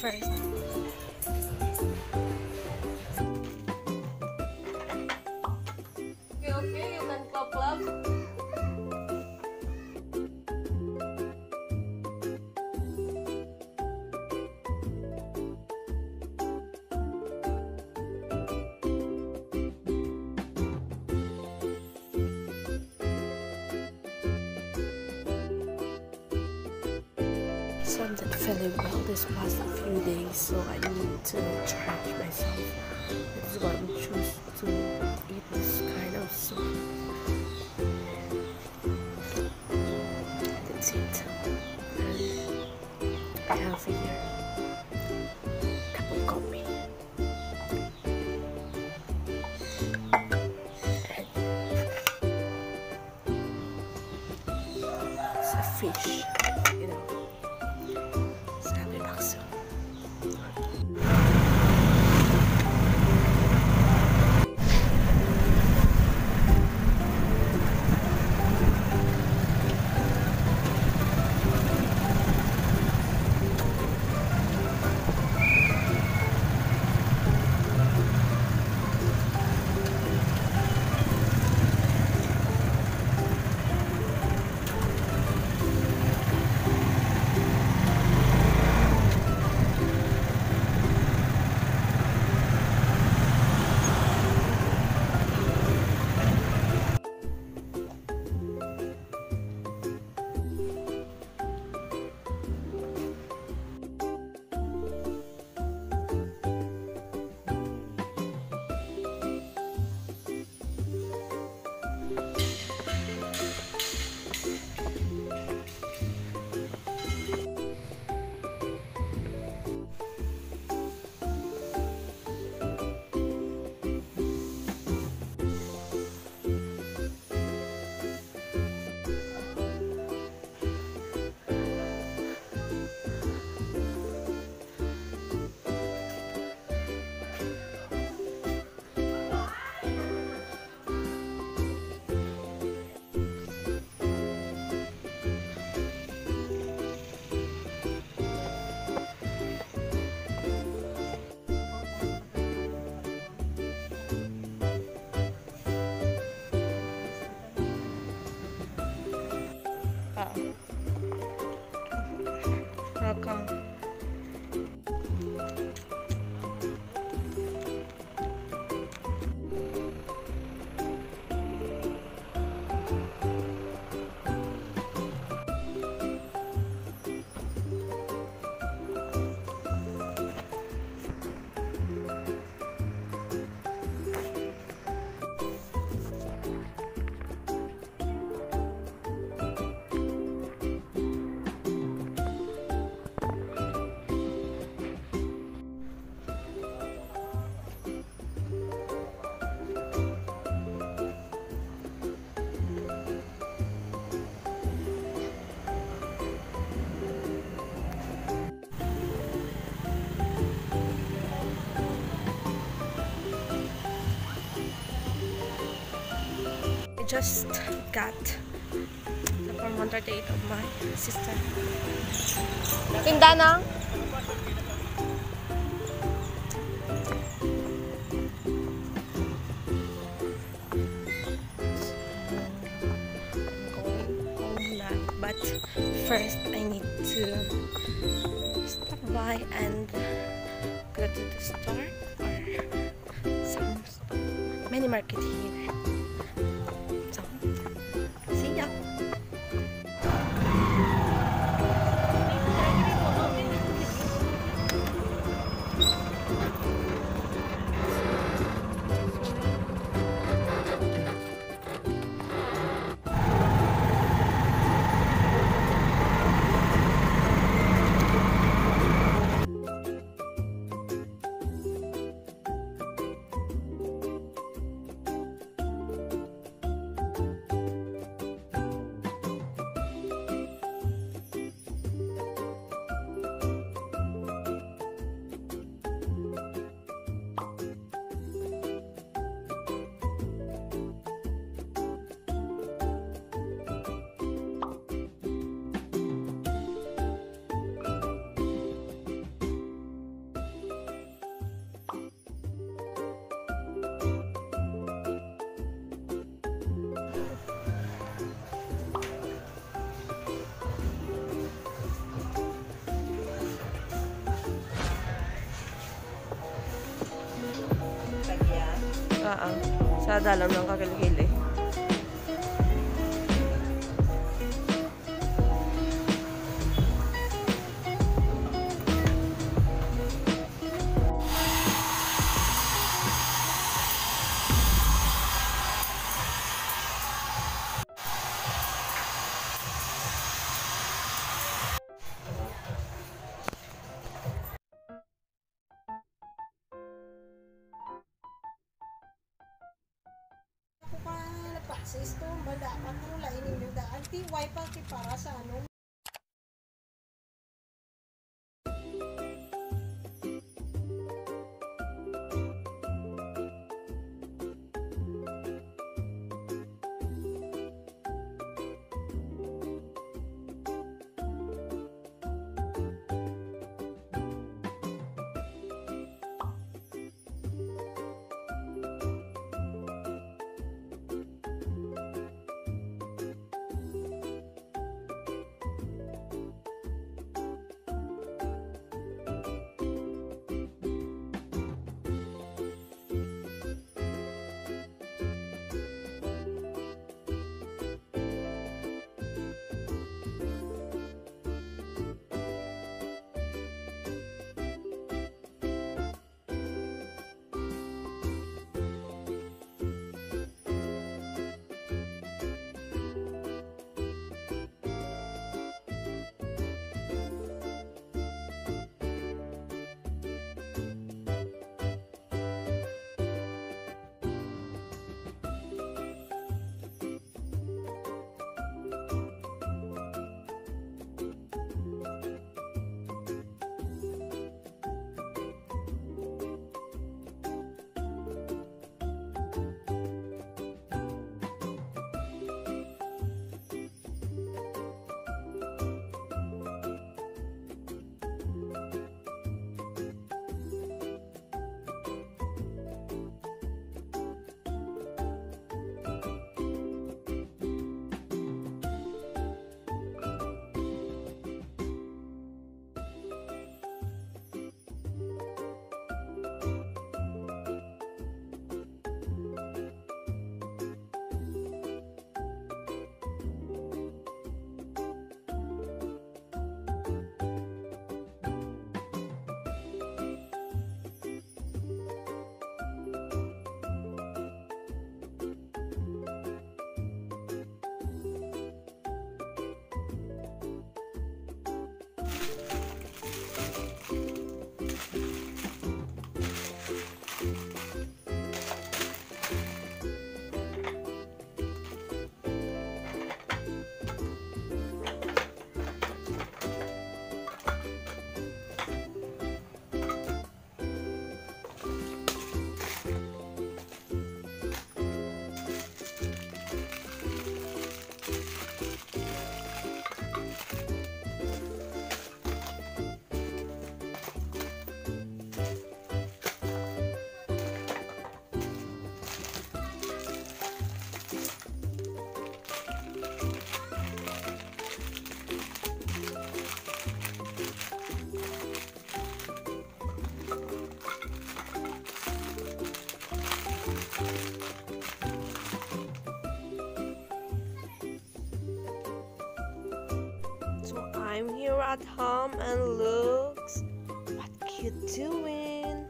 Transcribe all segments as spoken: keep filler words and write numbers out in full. first. You okay? You can pop up. Sun did fairly well this past few days, so I need to charge myself. That's why I choose to eat this kind of soup. That's it. I have here a cup of coffee and some fish. Welcome. Just got the form one thirty-eight of my sister. Tindana! Going home now, but first I need to stop by and go to the store or some mini market here. Ah, ah. Sa dalam ng kakilhili. Sisto, wala pa mula inyong daan. Tiwai pa si para sa ano. I'm here at home and looks, what you doing?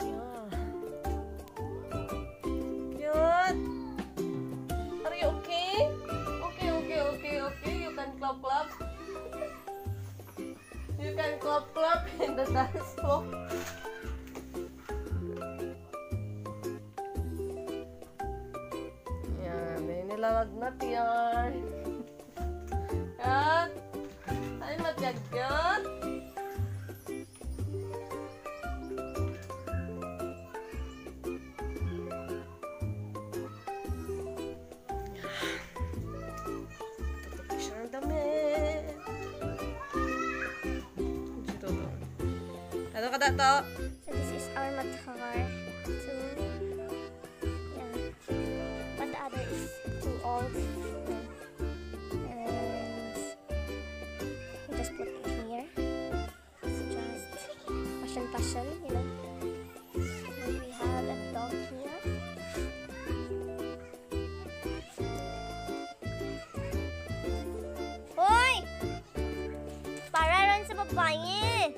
Yeah. Good. Are you okay? Okay, okay, okay, okay. You can clap, clap. You can clap, clap in the dance floor. Yeah, may nilalagnat yan. I'm a good girl. So this is our matar too. Yeah. But the other is too old. Passion, you know. flying.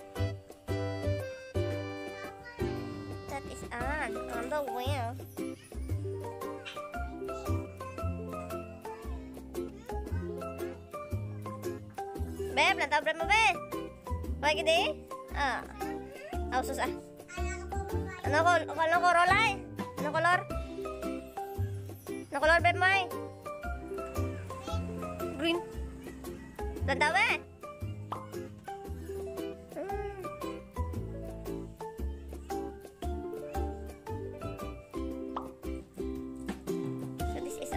That is on, on the wheel. Beb, natap berapa beb? Bagi deh. Ah, aku susah. Ano ko, ano ko rolay? Ano color? Ano color beb may? Green. Natap beb?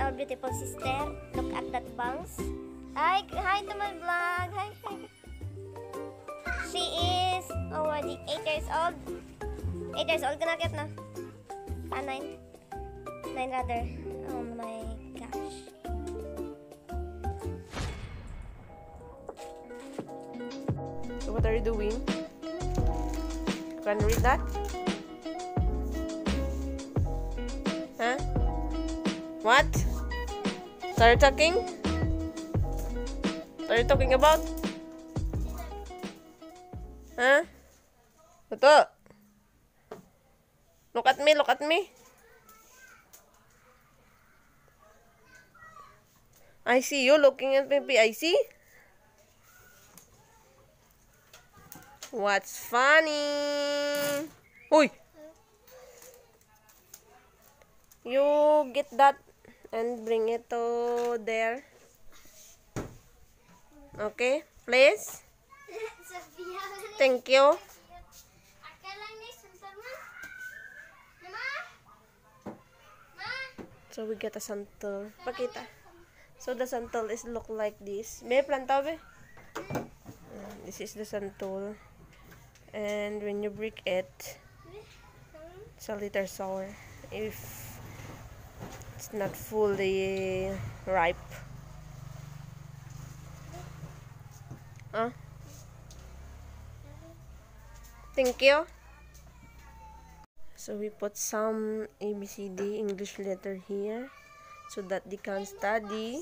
Our beautiful sister, look at that bounce. Hi, hi to my vlog. Hi, hi. She is already eight years old. Eight years old, gonna get na? Ah, nine, nine rather. Oh my gosh. So what are you doing? Can you read that? Huh? What? Are you talking? What are you talking about? Huh? Toto? Look at me, look at me. I see you looking at me. I see. What's funny? Uy! You get that. And bring it to there. Okay, please. Thank you. So we get a santol. Pakita. So the santol is look like this. May planta ba? This is the santol. And when you break it, it's a little sour. If it's not fully ripe. Huh? Thank you. So we put some A B C D English letter here so that they can study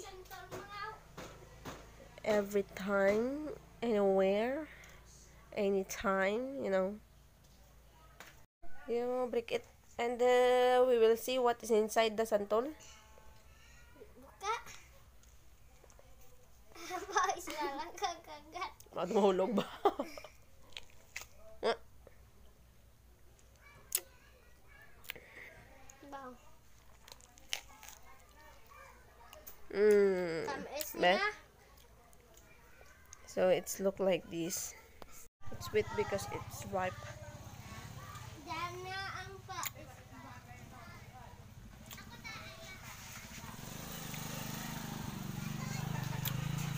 every time, anywhere, anytime, you know. You break it. And uh, we will see what is inside the santol. Buka. Apa isyalang kagagat? Ba't mahulog ba? Baw. Mm. So it's look like this. It's sweet because it's ripe.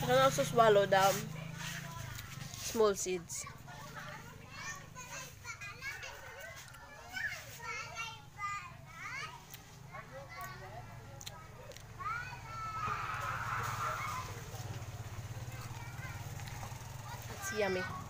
You can also swallow down small seeds. It's yummy.